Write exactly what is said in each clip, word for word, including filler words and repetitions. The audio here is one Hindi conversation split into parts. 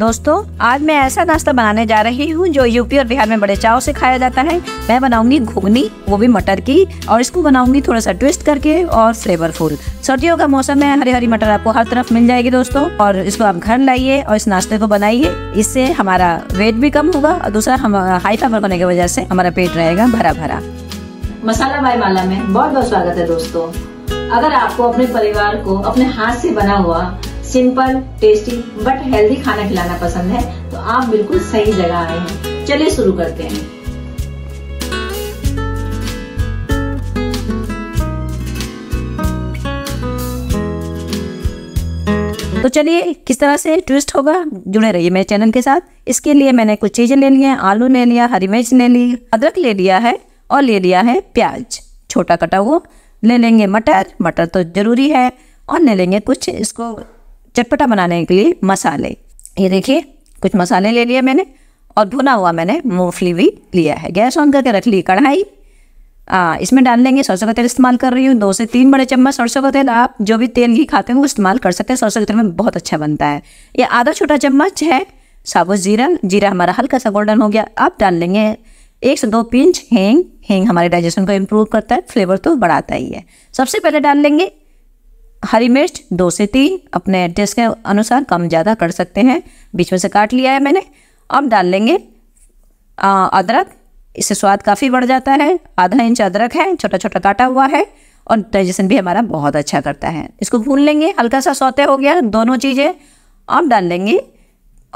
दोस्तों आज मैं ऐसा नाश्ता बनाने जा रही हूँ जो यूपी और बिहार में बड़े चाव से खाया जाता है। मैं बनाऊंगी घुगनी, वो भी मटर की, और इसको बनाऊंगी थोड़ा सा ट्विस्ट करके और फ्लेवरफुल। सर्दियों का मौसम है, हरी हरी मटर आपको हर तरफ मिल जाएगी दोस्तों, और इसको आप घर लाइए और इस नाश्ते को बनाइए। इससे हमारा वेट भी कम होगा और दूसरा हम हाई फाइबर होने की वजह से हमारा पेट रहेगा भरा भरा। मसाला बाय माला में बहुत बहुत स्वागत है दोस्तों। अगर आपको अपने परिवार को अपने हाथ से बना हुआ सिंपल, टेस्टी बट हेल्दी खाना खिलाना पसंद है तो आप बिल्कुल सही जगह आए हैं। चलिए शुरू करते हैं। तो चलिए किस तरह से ट्विस्ट होगा, जुड़े रहिए मेरे चैनल के साथ। इसके लिए मैंने कुछ चीजें ले ली हैं। आलू ले लिया, हरी मिर्च ले ली, अदरक ले लिया है और ले लिया है प्याज छोटा कटा हुआ। ले लेंगे मटर, मटर तो ज़रूरी है, और ले लेंगे कुछ इसको चटपटा बनाने के लिए मसाले। ये देखिए कुछ मसाले ले लिए मैंने, और भुना हुआ मैंने मूंगफली भी लिया है। गैस ऑन करके रख ली कढ़ाई। इसमें डाल लेंगे सरसों का तेल, इस्तेमाल कर रही हूँ दो से तीन बड़े चम्मच सरसों का तेल। आप जो भी तेल घी खाते हैं वो इस्तेमाल कर सकते हैं, सरसों के तेल में बहुत अच्छा बनता है। ये आधा छोटा चम्मच है साबुत जीरा। जीरा हमारा हल्का सा गोल्डन हो गया। आप डाल लेंगे एक से दो पिंच हींग। हींग हमारे डाइजेशन को इम्प्रूव करता है, फ्लेवर तो बढ़ाता ही है। सबसे पहले डाल लेंगे हरी मिर्च दो से तीन, अपने टेस्ट के अनुसार कम ज़्यादा कर सकते हैं, बीच में से काट लिया है मैंने। अब डाल लेंगे आ, अदरक, इससे स्वाद काफ़ी बढ़ जाता है। आधा इंच अदरक है, छोटा छोटा काटा हुआ है, और डाइजेशन भी हमारा बहुत अच्छा करता है। इसको भून लेंगे, हल्का सा सौते हो गया दोनों चीज़ें। अब डाल लेंगे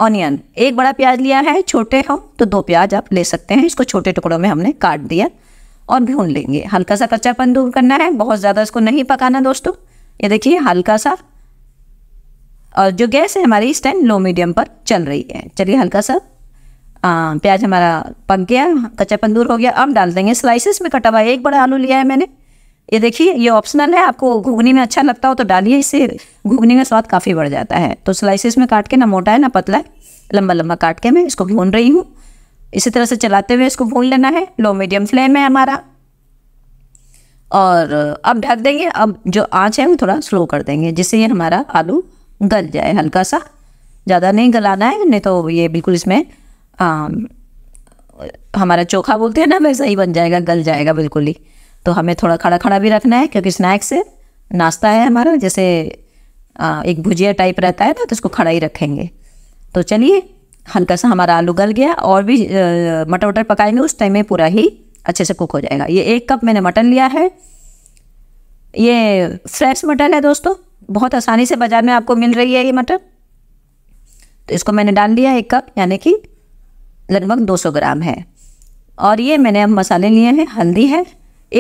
ऑनियन। एक बड़ा प्याज लिया है, छोटे हो तो दो प्याज आप ले सकते हैं। इसको छोटे टुकड़ों में हमने काट दिया और भून लेंगे। हल्का सा कच्चापन दूर करना है, बहुत ज़्यादा इसको नहीं पकाना दोस्तों। ये देखिए हल्का सा, और जो गैस है हमारी इस टाइम लो मीडियम पर चल रही है। चलिए हल्का सा आ, प्याज हमारा पक गया, कच्चापन दूर हो गया। अब डाल देंगे स्लाइसिस में कटा हुआ एक बड़ा आलू लिया है मैंने। ये देखिए ये ऑप्शनल है, आपको घुगनी में अच्छा लगता हो तो डालिए, इससे घुगनी का स्वाद काफ़ी बढ़ जाता है। तो स्लाइसेस में काट के, ना मोटा है ना पतला है, लंबा लंबा काट के मैं इसको भून रही हूँ। इसी तरह से चलाते हुए इसको भून लेना है, लो मीडियम फ्लेम है हमारा। और अब ढक देंगे। अब जो आँच है वो थोड़ा स्लो कर देंगे जिससे ये हमारा आलू गल जाए। हल्का सा, ज़्यादा नहीं गलाना है, नहीं तो ये बिल्कुल इसमें आ, हमारा चोखा बोलते हैं ना, वैसा ही बन जाएगा, गल जाएगा बिल्कुल ही। तो हमें थोड़ा खड़ा खड़ा भी रखना है क्योंकि स्नैक्स है, नाश्ता है हमारा। जैसे एक भुजिया टाइप रहता है ना, तो उसको खड़ा ही रखेंगे। तो चलिए हल्का सा हमारा आलू गल गया, और भी मटर वटर पकाएंगे उस टाइम में पूरा ही अच्छे से कुक हो जाएगा। ये एक कप मैंने मटन लिया है, ये फ्रेश मटन है दोस्तों, बहुत आसानी से बाज़ार में आपको मिल रही है ये मटर। तो इसको मैंने डाल दिया एक कप, यानी कि लगभग दो सौ ग्राम है। और ये मैंने अब मसाले लिए हैं। हल्दी है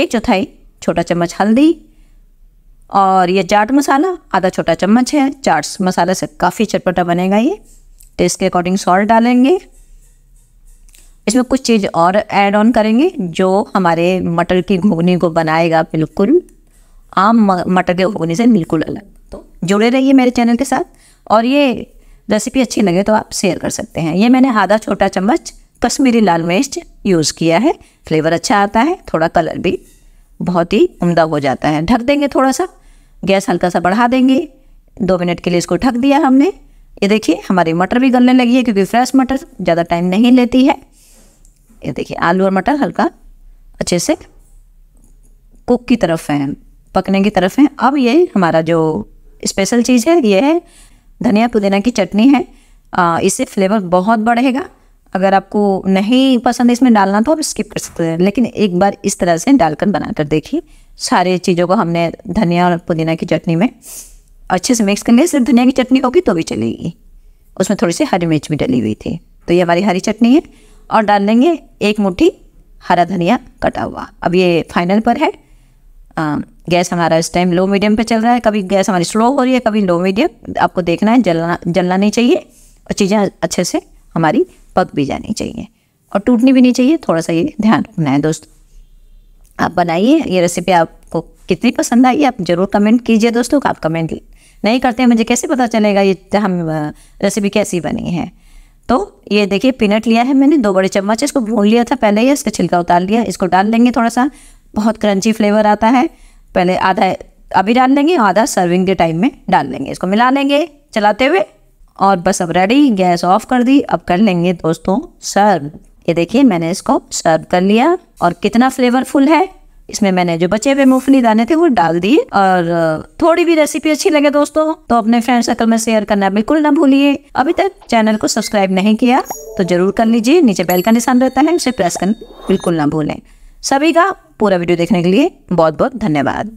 एक चौथाई छोटा चम्मच हल्दी, और ये चाट मसाला आधा छोटा चम्मच है। चाट मसाले से काफ़ी चटपटा बनेगा ये। टेस्ट के अकॉर्डिंग सॉल्ट डालेंगे। इसमें कुछ चीज़ और ऐड ऑन करेंगे जो हमारे मटर की घुगनी को बनाएगा बिल्कुल आम मटर के घुगनी से बिल्कुल अलग। तो जुड़े रहिए मेरे चैनल के साथ, और ये रेसिपी अच्छी लगे तो आप शेयर कर सकते हैं। ये मैंने आधा छोटा चम्मच कश्मीरी लाल मिर्च यूज़ किया है, फ्लेवर अच्छा आता है, थोड़ा कलर भी बहुत ही उम्दा हो जाता है। ढक देंगे थोड़ा सा, गैस हल्का सा बढ़ा देंगे। दो मिनट के लिए इसको ढक दिया हमने। ये देखिए हमारी मटर भी गलने लगी है क्योंकि फ्रेश मटर ज़्यादा टाइम नहीं लेती है। ये देखिए आलू और मटर हल्का अच्छे से कुक की तरफ हैं, पकने की तरफ हैं। अब ये हमारा जो स्पेशल चीज़ है ये है धनिया पुदीना की चटनी है। इससे फ्लेवर बहुत बढ़ेगा। अगर आपको नहीं पसंद इसमें डालना तो आप स्किप कर सकते हैं, लेकिन एक बार इस तरह से डालकर बनाकर देखिए। सारे चीज़ों को हमने धनिया और पुदीना की चटनी में अच्छे से मिक्स कर लिया। सिर्फ धनिया की चटनी होगी तो भी चलेगी, उसमें थोड़ी सी हरी मिर्च भी डली हुई थी। तो ये हमारी हरी चटनी है, और डाल देंगे एक मुट्ठी हरा धनिया कटा हुआ। अब ये फाइनल पर है। आ, गैस हमारा इस टाइम लो मीडियम पर चल रहा है। कभी गैस हमारी स्लो हो रही है, कभी लो मीडियम, आपको देखना है। जलना जलना नहीं चाहिए, और चीज़ें अच्छे से हमारी पक भी जानी चाहिए और टूटनी भी नहीं चाहिए। थोड़ा सा ये ध्यान रखना है दोस्तों। आप बनाइए ये रेसिपी, आपको कितनी पसंद आई आप ज़रूर कमेंट कीजिए दोस्तों। आप कमेंट नहीं करते हैं, मुझे कैसे पता चलेगा ये हम रेसिपी कैसी बनी है। तो ये देखिए पीनट लिया है मैंने दो बड़े चम्मच, इसको भून लिया था पहले ही, इसका छिलका उतार लिया। इसको डाल देंगे थोड़ा सा, बहुत क्रंची फ्लेवर आता है। पहले आधा अभी डाल देंगे, आधा सर्विंग के टाइम में डाल देंगे। इसको मिला लेंगे चलाते हुए, और बस अब रेडी, गैस ऑफ कर दी। अब कर लेंगे दोस्तों सर्व। ये देखिए मैंने इसको सर्व कर लिया और कितना फ्लेवरफुल है। इसमें मैंने जो बचे हुए मूंगफली दाने थे वो डाल दिए। और थोड़ी भी रेसिपी अच्छी लगे दोस्तों तो अपने फ्रेंड सर्कल में शेयर करना बिल्कुल ना भूलिए। अभी तक चैनल को सब्सक्राइब नहीं किया तो जरूर कर लीजिए, नीचे बेल का निशान रहता है उसे प्रेस करना बिल्कुल ना भूलें। सभी का पूरा वीडियो देखने के लिए बहुत बहुत धन्यवाद।